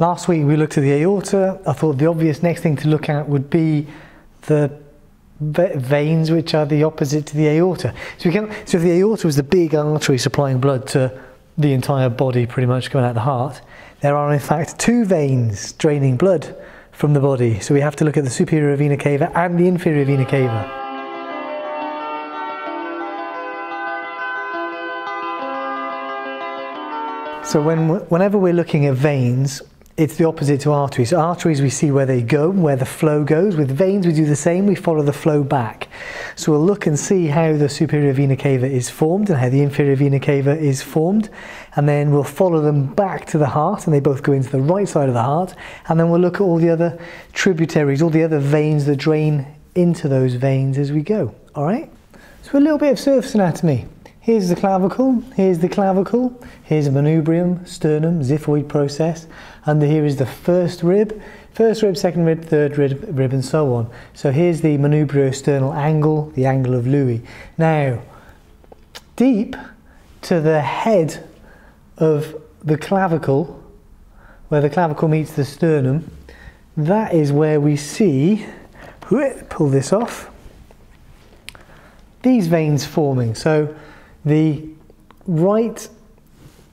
Last week we looked at the aorta. I thought the obvious next thing to look at would be the veins, which are the opposite to the aorta. So if the aorta was the big artery supplying blood to the entire body, pretty much coming out the heart, there are in fact two veins draining blood from the body. So we have to look at the superior vena cava and the inferior vena cava. So whenever we're looking at veins, it's the opposite to arteries. So arteries, we see where they go, where the flow goes. With veins, we do the same, we follow the flow back. So we'll look and see how the superior vena cava is formed and how the inferior vena cava is formed. And then we'll follow them back to the heart, and they both go into the right side of the heart. And then we'll look at all the other tributaries, all the other veins that drain into those veins as we go, all right? So a little bit of surface anatomy. Here's the clavicle, here's the clavicle, here's manubrium, sternum, xiphoid process, and here is the first rib, second rib, third rib, and so on. So here's the manubriosternal angle, the angle of Lewy. Now, deep to the head of the clavicle, where the clavicle meets the sternum, that is where we see, pull this off, these veins forming. So the right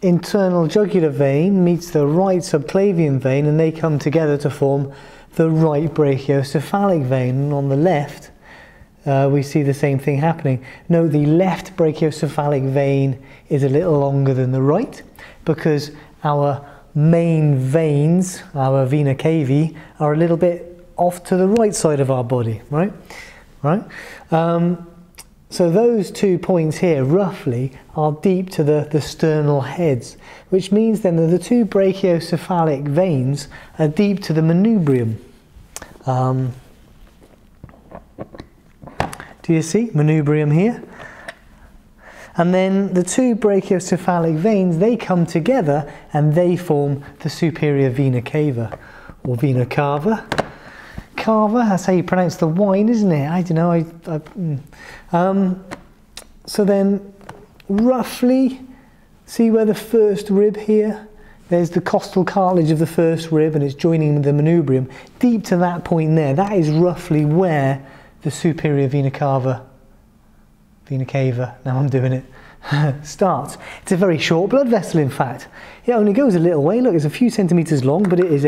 internal jugular vein meets the right subclavian vein, and they come together to form the right brachiocephalic vein. And on the left, we see the same thing happening. No, the left brachiocephalic vein is a little longer than the right, because our main veins, our vena cavae, are a little bit off to the right side of our body, right? So those 2 points here, roughly, are deep to the sternal heads, which means then that the two brachiocephalic veins are deep to the manubrium. Do you see? Manubrium here. And then the two brachiocephalic veins, they come together and they form the superior vena cava, or vena cava. Cava, that's how you pronounce the wine, isn't it? I don't know. So then, roughly, see where the first rib here? There's the costal cartilage of the first rib, and it's joining the manubrium. Deep to that point there, that is roughly where the superior vena cava, now I'm doing it, starts. It's a very short blood vessel, in fact. It only goes a little way. Look, it's a few centimetres long, but it is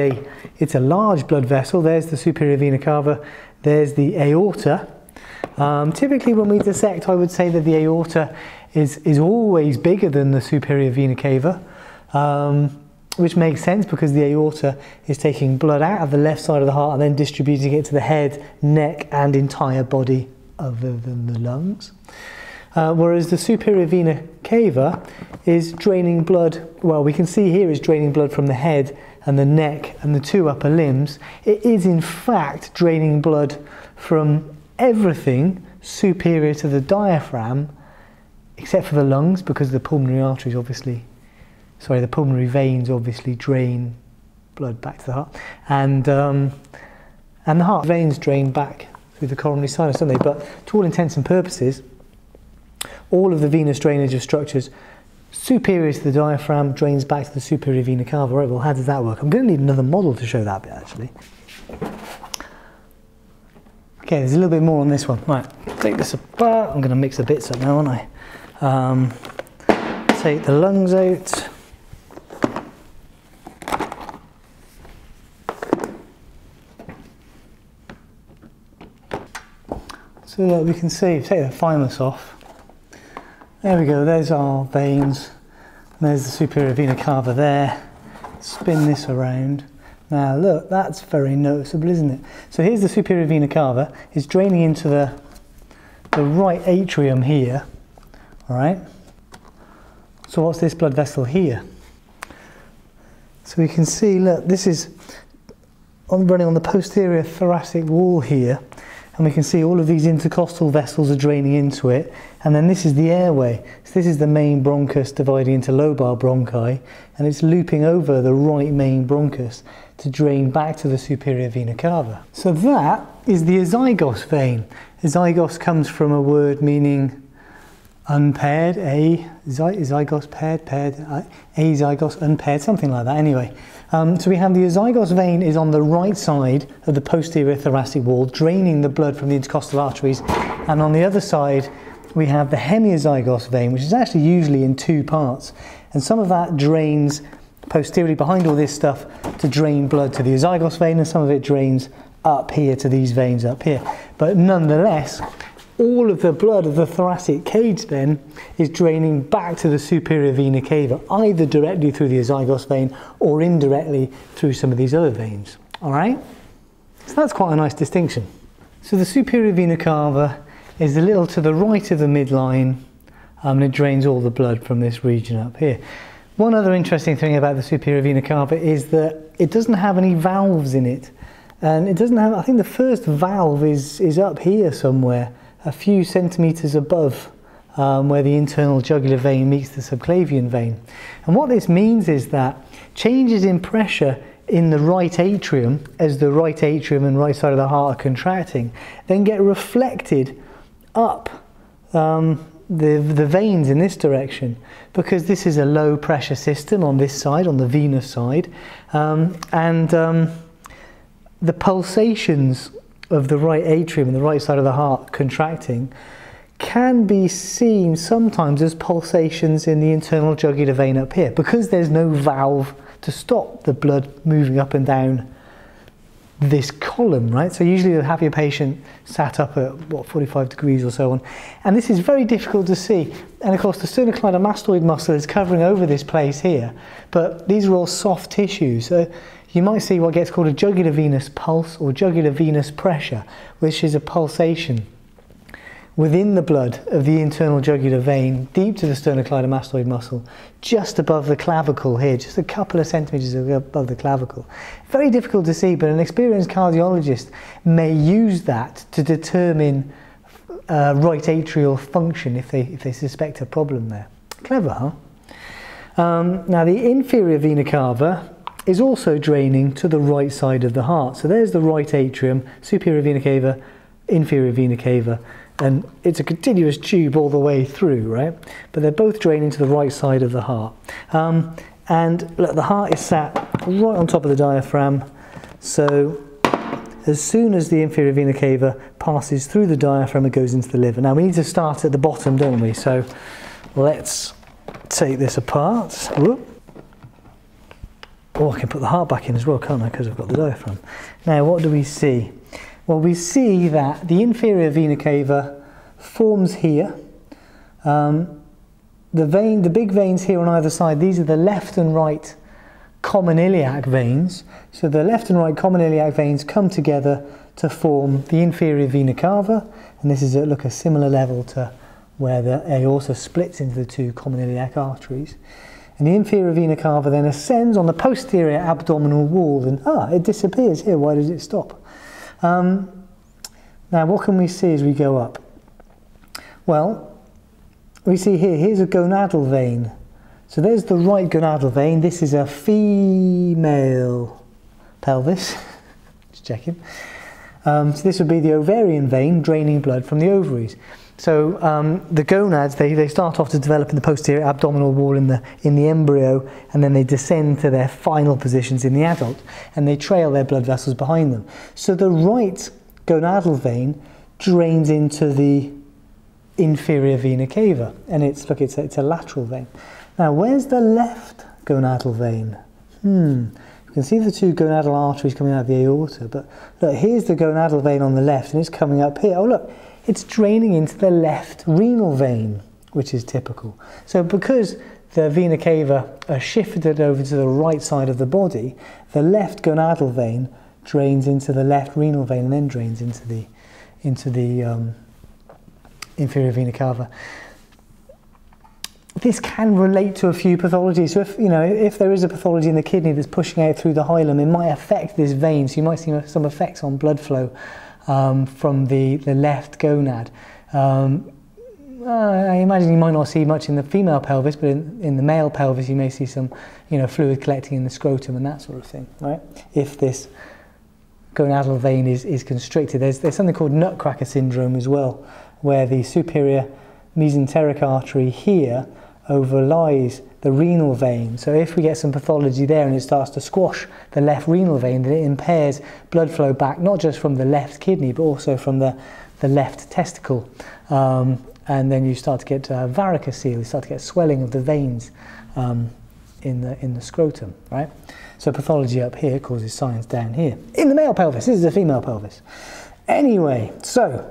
it's a large blood vessel. There's the superior vena cava, there's the aorta. Typically when we dissect, I would say that the aorta is always bigger than the superior vena cava, which makes sense because the aorta is taking blood out of the left side of the heart and then distributing it to the head, neck and entire body other than the lungs. Whereas the superior vena cava is draining blood, well, we can see here is draining blood from the head and the neck and the two upper limbs. It is in fact draining blood from everything superior to the diaphragm, except for the lungs, because the pulmonary arteries obviously, sorry, the pulmonary veins obviously drain blood back to the heart. And the heart veins drain back through the coronary sinus, don't they? But to all intents and purposes, all of the venous drainage of structures superior to the diaphragm drains back to the superior vena cava. Right, well, how does that work? I'm going to need another model to show that bit, actually. Okay, there's a little bit more on this one. Right, take this apart. I'm going to mix the bits up now, aren't I? Take the lungs out. So that we can see, take the thymus off. There we go, there's our veins. There's the superior vena cava there. Spin this around. Now look, that's very noticeable, isn't it? So here's the superior vena cava. It's draining into the right atrium here, all right? So what's this blood vessel here? So we can see, look, this is running on the posterior thoracic wall here. And we can see all of these intercostal vessels are draining into it. And then this is the airway. So this is the main bronchus dividing into lobar bronchi, and it's looping over the right main bronchus to drain back to the superior vena cava. So that is the azygos vein. Azygos comes from a word meaning unpaired, azygos, paired, azygos, unpaired, something like that anyway. So we have the azygos vein is on the right side of the posterior thoracic wall, draining the blood from the intercostal arteries, and on the other side we have the hemi-azygos vein, which is actually usually in two parts, and some of that drains posteriorly behind all this stuff to drain blood to the azygos vein, and some of it drains up here to these veins up here. But nonetheless, all of the blood of the thoracic cage then is draining back to the superior vena cava, either directly through the azygos vein or indirectly through some of these other veins. All right? So that's quite a nice distinction. So the superior vena cava is a little to the right of the midline, and it drains all the blood from this region up here. One other interesting thing about the superior vena cava is that it doesn't have any valves in it. And it doesn't have, I think the first valve is up here somewhere, a few centimetres above where the internal jugular vein meets the subclavian vein. And what this means is that changes in pressure in the right atrium, as the right atrium and right side of the heart are contracting, then get reflected up the veins in this direction, because this is a low pressure system on this side, on the venous side, the pulsations of the right atrium and the right side of the heart contracting can be seen sometimes as pulsations in the internal jugular vein up here, because there's no valve to stop the blood moving up and down this column, right? So usually you'll have your patient sat up at, what, 45 degrees or so on, and this is very difficult to see. And of course the sternocleidomastoid muscle is covering over this place here, but these are all soft tissues, so you might see what gets called a jugular venous pulse or jugular venous pressure, which is a pulsation within the blood of the internal jugular vein deep to the sternocleidomastoid muscle, just above the clavicle here, just a couple of centimetres above the clavicle. Very difficult to see, but an experienced cardiologist may use that to determine right atrial function if they suspect a problem there. Clever, huh? Now the inferior vena cava is also draining to the right side of the heart. So there's the right atrium, superior vena cava, inferior vena cava, and it's a continuous tube all the way through, right? But they're both draining to the right side of the heart. And look, the heart is sat right on top of the diaphragm, so as soon as the inferior vena cava passes through the diaphragm, it goes into the liver. Now we need to start at the bottom, don't we? So let's take this apart. Whoop. Oh, I can put the heart back in as well, can't I? Because I've got the diaphragm. Now, what do we see? Well, we see that the inferior vena cava forms here. The big veins here on either side, these are the left and right common iliac veins. So the left and right common iliac veins come together to form the inferior vena cava. And this is at, look, a similar level to where the aorta splits into the two common iliac arteries. And the inferior vena cava then ascends on the posterior abdominal wall, and it disappears here. Why does it stop? Now what can we see as we go up? Well, we see here's a gonadal vein. So there's the right gonadal vein. This is a female pelvis. Just checking. So this would be the ovarian vein draining blood from the ovaries. So the gonads, they start off to develop in the posterior abdominal wall in the embryo, and then they descend to their final positions in the adult, and they trail their blood vessels behind them. So the right gonadal vein drains into the inferior vena cava, and it's a lateral vein. Now where's the left gonadal vein? You can see the two gonadal arteries coming out of the aorta, but look, here's the gonadal vein on the left, and it's coming up here. Oh look, it's draining into the left renal vein, which is typical. So because the vena cava are shifted over to the right side of the body, the left gonadal vein drains into the left renal vein and then drains into the inferior vena cava. This can relate to a few pathologies. So if there is a pathology in the kidney that's pushing out through the hilum, it might affect this vein, so you might see some effects on blood flow from the left gonad. I imagine you might not see much in the female pelvis, but in the male pelvis you may see some fluid collecting in the scrotum and that sort of thing, right? If this gonadal vein is constricted. There's something called Nutcracker syndrome as well, where the superior mesenteric artery here overlies the renal vein. So if we get some pathology there and it starts to squash the left renal vein, then it impairs blood flow back, not just from the left kidney, but also from the left testicle. And then you start to get varicocele, you start to get swelling of the veins in the scrotum, right? So pathology up here causes signs down here. In the male pelvis, this is a female pelvis. Anyway, so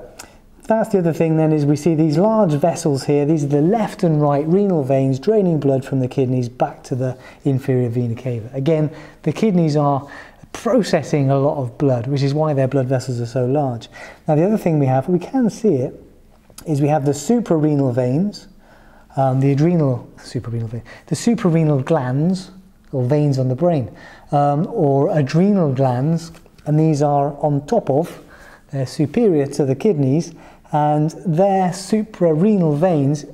that's the other thing then, is we see these large vessels here. These are the left and right renal veins draining blood from the kidneys back to the inferior vena cava. Again, the kidneys are processing a lot of blood, which is why their blood vessels are so large. Now the other thing we have, we can see it, is we have the suprarenal veins, the adrenal suprarenal vein, the suprarenal glands or veins on the brain, or adrenal glands, and these are on top of, they're superior to the kidneys, and their suprarenal veins,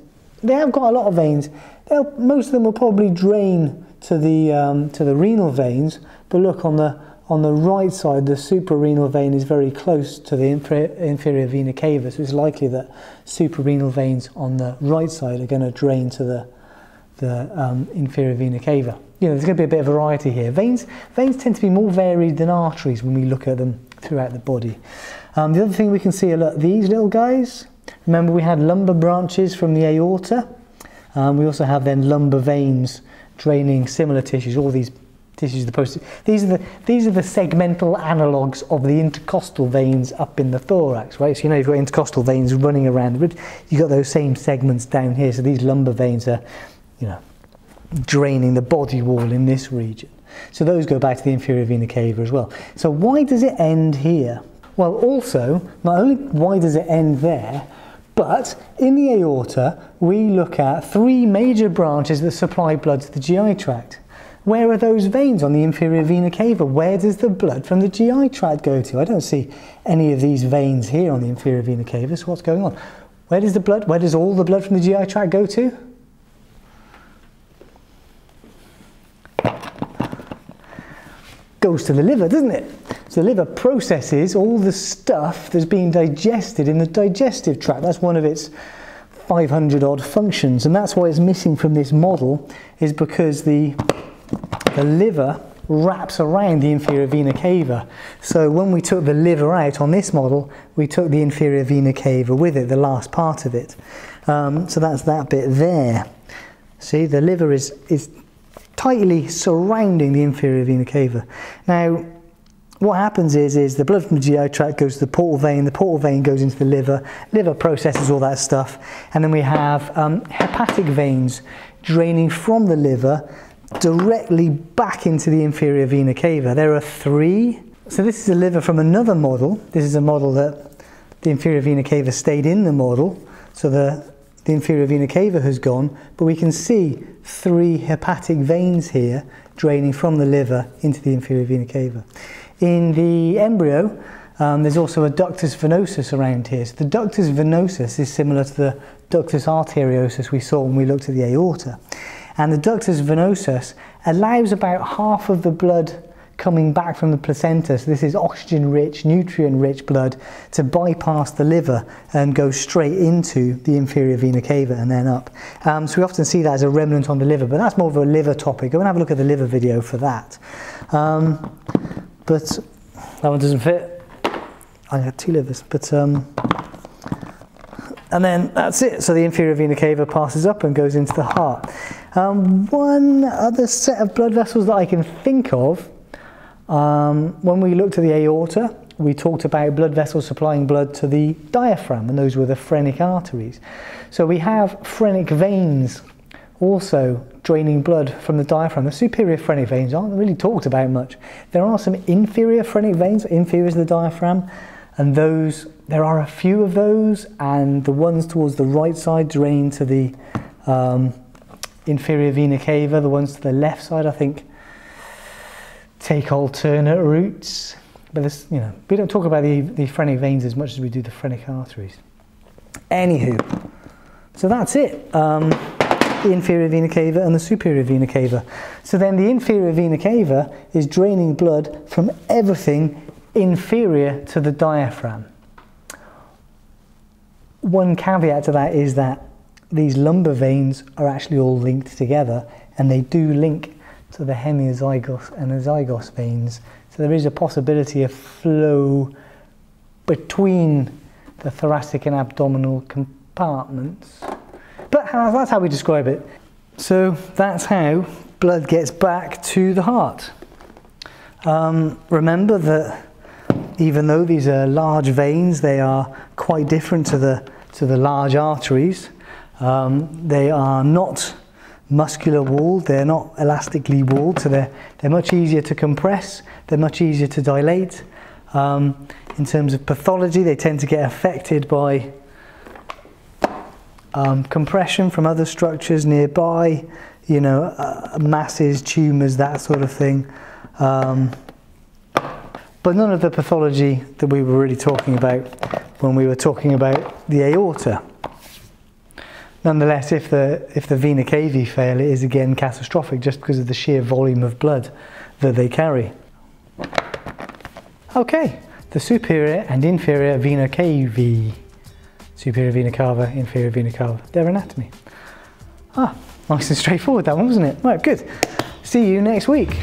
they have got a lot of veins. They'll, most of them will probably drain to the renal veins, but look on the right side, the suprarenal vein is very close to the inferior vena cava, so it's likely that suprarenal veins on the right side are going to drain to the inferior vena cava. You know, there's going to be a bit of variety here. Veins tend to be more varied than arteries when we look at them throughout the body. The other thing we can see, look, these little guys. Remember, we had lumbar branches from the aorta. We also have then lumbar veins draining similar tissues. All these tissues, the posterior. These are the segmental analogues of the intercostal veins up in the thorax, right? So you know you've got intercostal veins running around the ribs. You've got those same segments down here. So these lumbar veins are, you know, draining the body wall in this region. So those go back to the inferior vena cava as well. So why does it end here? Well, also, not only why does it end there, but in the aorta, we look at three major branches that supply blood to the GI tract. Where are those veins on the inferior vena cava? Where does the blood from the GI tract go to? I don't see any of these veins here on the inferior vena cava, so what's going on? Where does the blood, where does all the blood from the GI tract go to? Goes to the liver, doesn't it? So the liver processes all the stuff that's being digested in the digestive tract. That's one of its 500 odd functions, and that's why it's missing from this model, is because the liver wraps around the inferior vena cava. So when we took the liver out on this model, we took the inferior vena cava with it, the last part of it. So that's that bit there. See, the liver is tightly surrounding the inferior vena cava. Now, what happens is the blood from the GI tract goes to the portal vein goes into the liver, liver processes all that stuff, and then we have hepatic veins draining from the liver directly back into the inferior vena cava. There are three. So this is the liver from another model. This is a model that the inferior vena cava stayed in the model, so the inferior vena cava has gone, but we can see three hepatic veins here draining from the liver into the inferior vena cava. In the embryo, there's also a ductus venosus around here. So the ductus venosus is similar to the ductus arteriosus we saw when we looked at the aorta. And the ductus venosus allows about half of the blood coming back from the placenta, so this is oxygen-rich, nutrient-rich blood, to bypass the liver and go straight into the inferior vena cava and then up. So we often see that as a remnant on the liver, but that's more of a liver topic. Go and have a look at the liver video for that. But that one doesn't fit. I had two livers, but and then that's it. So the inferior vena cava passes up and goes into the heart. One other set of blood vessels that I can think of. When we looked at the aorta, we talked about blood vessels supplying blood to the diaphragm, and those were the phrenic arteries. So we have phrenic veins also draining blood from the diaphragm. The superior phrenic veins aren't really talked about much. There are some inferior phrenic veins, inferior to the diaphragm, and those, there are a few of those, and the ones towards the right side drain to the inferior vena cava. The ones to the left side, I think, take alternate routes, but this, you know, we don't talk about the phrenic veins as much as we do the phrenic arteries. Anywho, so that's it, the inferior vena cava and the superior vena cava. So then the inferior vena cava is draining blood from everything inferior to the diaphragm. One caveat to that is that these lumbar veins are actually all linked together, and they do link to the hemi-azygos and azygos veins. So there is a possibility of flow between the thoracic and abdominal compartments. But that's how we describe it. So that's how blood gets back to the heart. Remember that even though these are large veins, they are quite different to the large arteries. They are not muscular walled, they're not elastically walled, so they're much easier to compress, they're much easier to dilate. In terms of pathology, they tend to get affected by compression from other structures nearby, you know, masses, tumours, that sort of thing. But none of the pathology that we were really talking about when we were talking about the aorta. Nonetheless, if the vena cavae fail, it is again catastrophic just because of the sheer volume of blood that they carry. Okay, the superior and inferior vena cavae. Superior vena cava, inferior vena cava, their anatomy. Ah, nice and straightforward that one, wasn't it? Right, good. See you next week.